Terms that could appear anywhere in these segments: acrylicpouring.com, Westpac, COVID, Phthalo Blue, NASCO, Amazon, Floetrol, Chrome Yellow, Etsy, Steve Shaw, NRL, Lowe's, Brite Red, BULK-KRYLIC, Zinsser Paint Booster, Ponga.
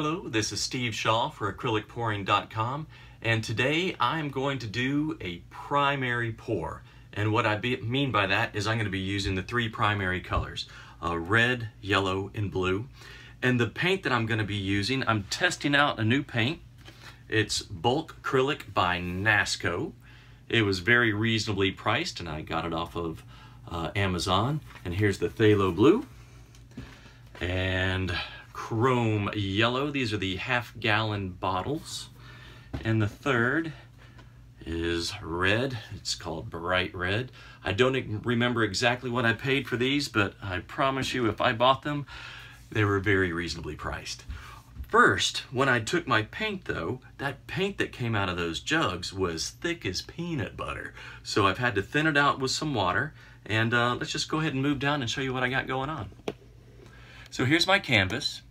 Hello, this is Steve Shaw for acrylicpouring.com, and today I'm going to do a primary pour. And what I mean by that is I'm going to be using the three primary colors, red, yellow, and blue. And the paint that I'm going to be using, I'm testing out a new paint. It's bulk acrylic by NASCO. It was very reasonably priced, and I got it off of Amazon. And here's the Phthalo Blue. And Chrome Yellow. These are the half-gallon bottles. And the third is red. It's called bright red. I don't remember exactly what I paid for these, but I promise you if I bought them, they were very reasonably priced. First, when I took my paint though, that paint that came out of those jugs was thick as peanut butter. So I've had to thin it out with some water, and let's just go ahead and move down and show you what I got going on. So here's my canvas.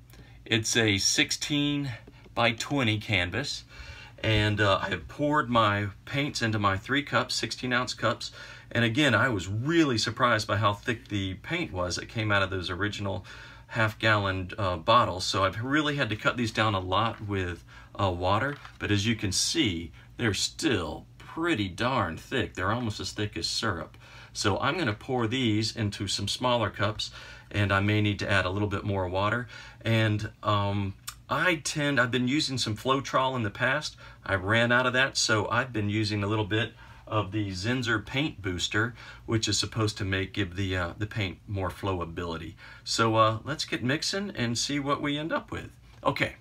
It's a 16 by 20 canvas, and I have poured my paints into my three cups, 16-ounce cups, and again, I was really surprised by how thick the paint was that came out of those original half-gallon bottles, so I've really had to cut these down a lot with water, but as you can see, they're still pretty darn thick. They're almost as thick as syrup. So I'm going to pour these into some smaller cups, and I may need to add a little bit more water. And I've been using some Floetrol in the past. I ran out of that, so I've been using a little bit of the Zinsser Paint Booster, which is supposed to give the paint more flowability. So let's get mixing and see what we end up with. Okay,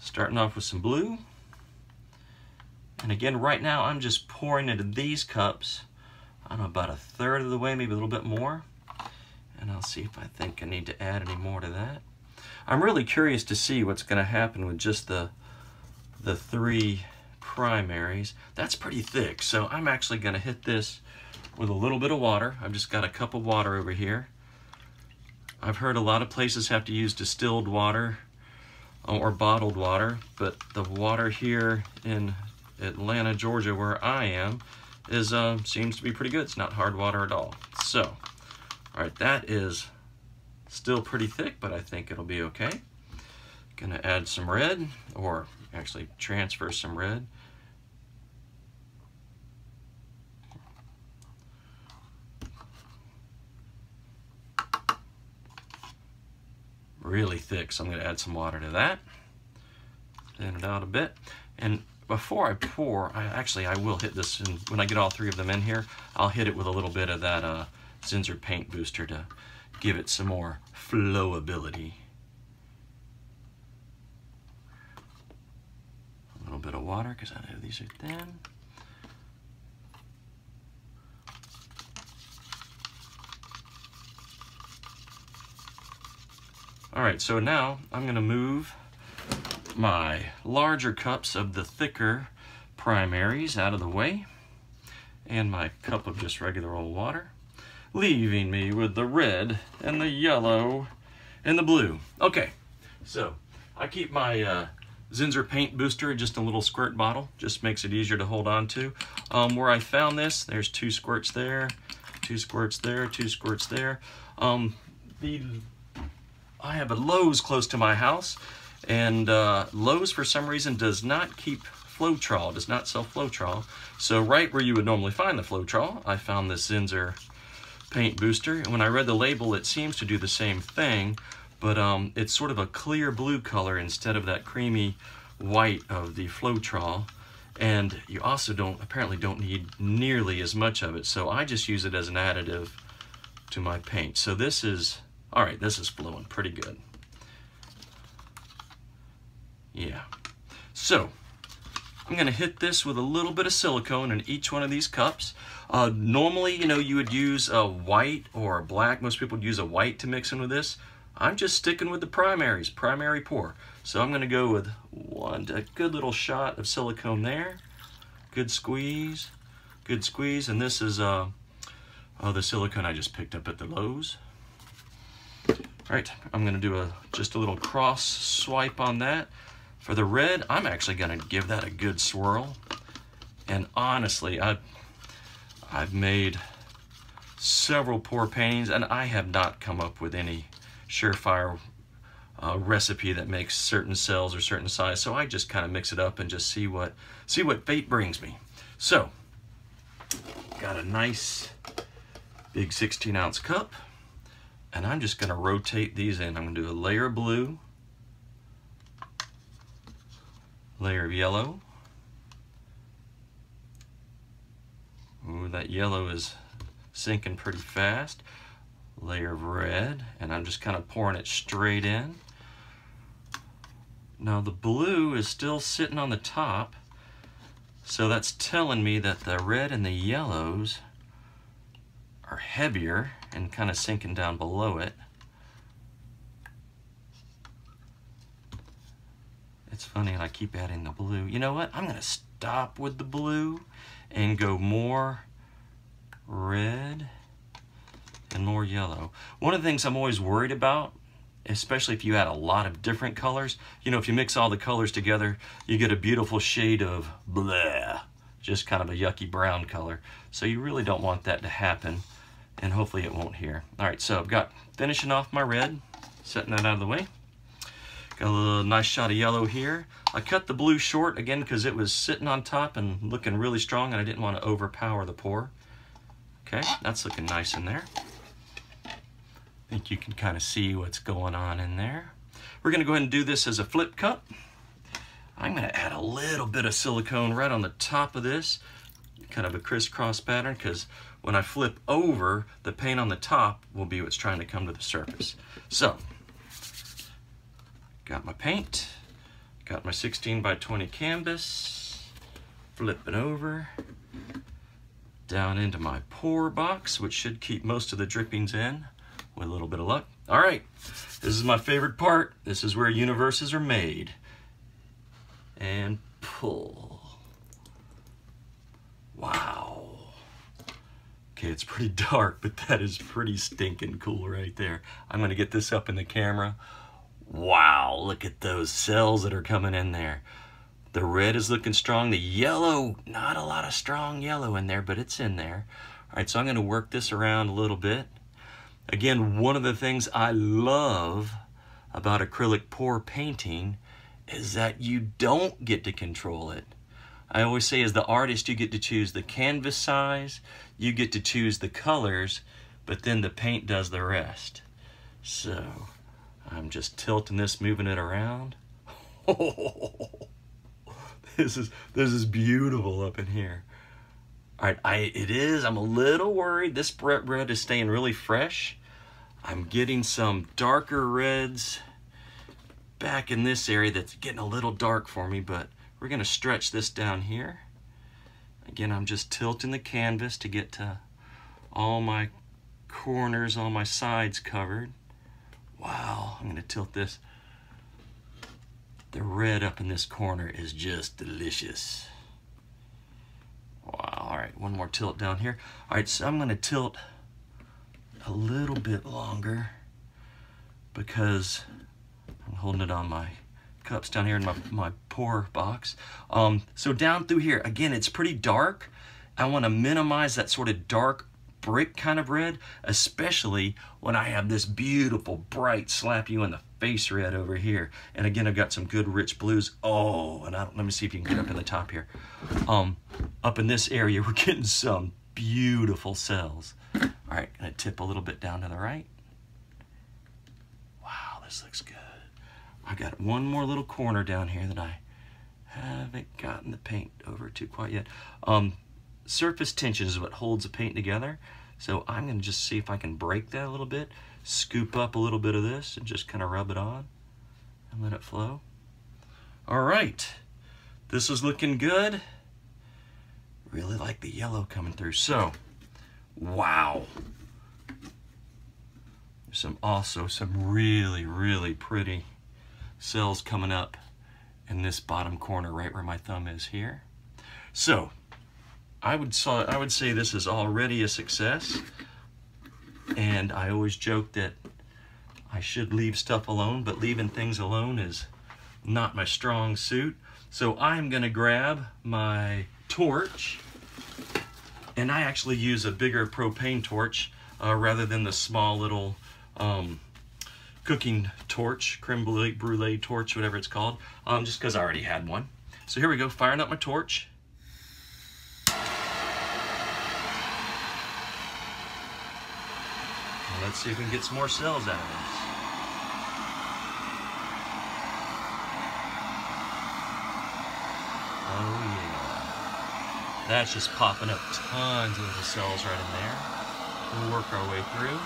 starting off with some blue. And again, right now I'm just pouring into these cups. I'm about a third of the way, maybe a little bit more. And I'll see if I think I need to add any more to that. I'm really curious to see what's going to happen with just the three primaries. That's pretty thick, so I'm actually going to hit this with a little bit of water. I've just got a cup of water over here. I've heard a lot of places have to use distilled water or bottled water, but the water here in Atlanta, Georgia, where I am, is seems to be pretty good. It's not hard water at all. So, all right, that is still pretty thick, but I think it'll be okay. Gonna add some red, or actually transfer some red. Really thick, so I'm gonna add some water to that. Thin it out a bit. And before I pour, I will hit this, and when I get all three of them in here, I'll hit it with a little bit of that Zinsser Paint Booster to give it some more flowability. A little bit of water, because I know these are thin. All right, so now I'm going to move my larger cups of the thicker primaries out of the way, and my cup of just regular old water, leaving me with the red and the yellow and the blue. Okay, so I keep my Zinsser Paint Booster just a little squirt bottle, just makes it easier to hold on to. Where I found this, there's two squirts there, two squirts there, two squirts there. I have a Lowe's close to my house, and Lowe's for some reason does not keep Floetrol, does not sell Floetrol. So right where you would normally find the Floetrol, I found this Zinsser Paint Booster, and when I read the label, it seems to do the same thing, but it's sort of a clear blue color instead of that creamy white of the Floetrol, and you also apparently don't need nearly as much of it, so I just use it as an additive to my paint. So this is, all right, this is flowing pretty good. Yeah. So I'm going to hit this with a little bit of silicone in each one of these cups. Normally, you know, you would use a white or a black. Most people would use a white to mix in with this. I'm just sticking with the primaries, primary pour. So I'm going to go with a good little shot of silicone there. Good squeeze, good squeeze. And this is the silicone I just picked up at the Lowe's. All right, I'm going to do just a little cross swipe on that. For the red, I'm actually going to give that a good swirl, and honestly, I've made several pour paintings, and I have not come up with any surefire recipe that makes certain cells or certain size. So I just kind of mix it up and just see what fate brings me. So got a nice big 16-ounce cup, and I'm just going to rotate these in. I'm going to do a layer of blue, layer of yellow. Ooh, that yellow is sinking pretty fast. Layer of red, and I'm just kind of pouring it straight in. Now the blue is still sitting on the top, so that's telling me that the red and the yellows are heavier and kind of sinking down below it. It's funny, and I keep adding the blue. You know what? I'm gonna stop with the blue and go more red and more yellow. One of the things I'm always worried about, especially if you add a lot of different colors, you know, if you mix all the colors together, you get a beautiful shade of bleh, just kind of a yucky brown color. So you really don't want that to happen, and hopefully it won't here. All right, so I've got finishing off my red, setting that out of the way. Got a little nice shot of yellow here. I cut the blue short again because it was sitting on top and looking really strong, and I didn't want to overpower the pour. Okay, that's looking nice in there. I think you can kind of see what's going on in there. We're going to go ahead and do this as a flip cup. I'm going to add a little bit of silicone right on the top of this, kind of a crisscross pattern, because when I flip over, the paint on the top will be what's trying to come to the surface. So, got my paint, got my 16x20 canvas, flip it over, down into my pour box, which should keep most of the drippings in with a little bit of luck. All right, this is my favorite part. This is where universes are made. And pull. Wow. Okay, it's pretty dark, but that is pretty stinking cool right there. I'm gonna get this up in the camera. Wow, look at those cells that are coming in there. The red is looking strong. The yellow, not a lot of strong yellow in there, but it's in there. All right, so I'm gonna work this around a little bit. Again, one of the things I love about acrylic pour painting is that you don't get to control it. I always say, as the artist, you get to choose the canvas size, you get to choose the colors, but then the paint does the rest. So I'm just tilting this, moving it around. Oh, this is beautiful up in here. All right, I'm a little worried. This red is staying really fresh. I'm getting some darker reds back in this area that's getting a little dark for me, but we're gonna stretch this down here. Again, I'm just tilting the canvas to get to all my corners, all my sides covered. Wow, I'm gonna tilt this. The red up in this corner is just delicious. Wow, all right, one more tilt down here. All right, so I'm gonna tilt a little bit longer because I'm holding it on my cups down here in my pour box. So down through here, again, it's pretty dark. I wanna minimize that sort of dark brick kind of red, especially when I have this beautiful, bright, slap you in the face red over here. And again, I've got some good rich blues. Oh, and let me see if you can get up in the top here. Up in this area, we're getting some beautiful cells. All right, gonna tip a little bit down to the right. Wow, this looks good. I got one more little corner down here that I haven't gotten the paint over to quite yet. Surface tension is what holds the paint together. So I'm gonna just see if I can break that a little bit, scoop up a little bit of this and just kind of rub it on and let it flow. All right, this is looking good. Really like the yellow coming through. So, wow. There's also some really, really pretty cells coming up in this bottom corner right where my thumb is here. So, I would say this is already a success, and I always joke that I should leave stuff alone, but leaving things alone is not my strong suit. So I'm gonna grab my torch, and I actually use a bigger propane torch rather than the small little cooking torch, creme brulee torch, whatever it's called, just because I already had one. So here we go, firing up my torch. Well, let's see if we can get some more cells out of this. Oh yeah, that's just popping up tons of little cells right in there. We'll work our way through.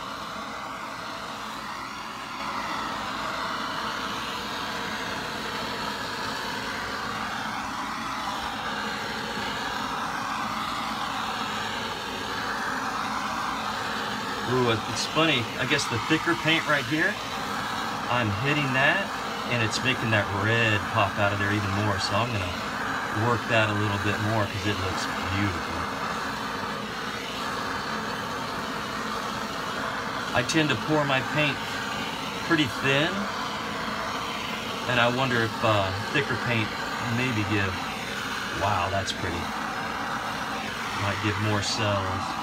Ooh, it's funny, I guess the thicker paint right here, I'm hitting that and it's making that red pop out of there even more, so I'm gonna work that a little bit more because it looks beautiful. I tend to pour my paint pretty thin, and I wonder if thicker paint maybe give, wow, that's pretty, might give more cells.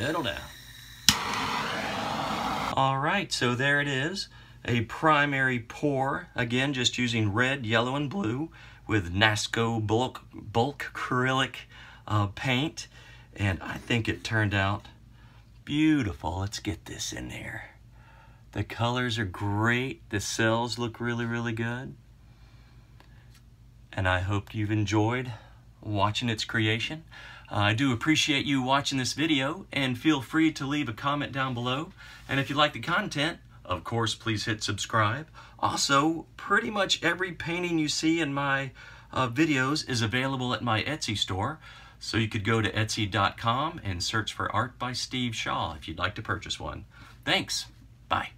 Settle down. All right, so there it is, a primary pour, again just using red, yellow, and blue with NASCO bulk acrylic paint, and I think it turned out beautiful. Let's get this in there. The colors are great, the cells look really, really good, and I hope you've enjoyed watching its creation. I do appreciate you watching this video, and feel free to leave a comment down below. And if you like the content, of course, please hit subscribe. Also, pretty much every painting you see in my videos is available at my Etsy store. So you could go to Etsy.com and search for Art by Steve Shaw if you'd like to purchase one. Thanks. Bye.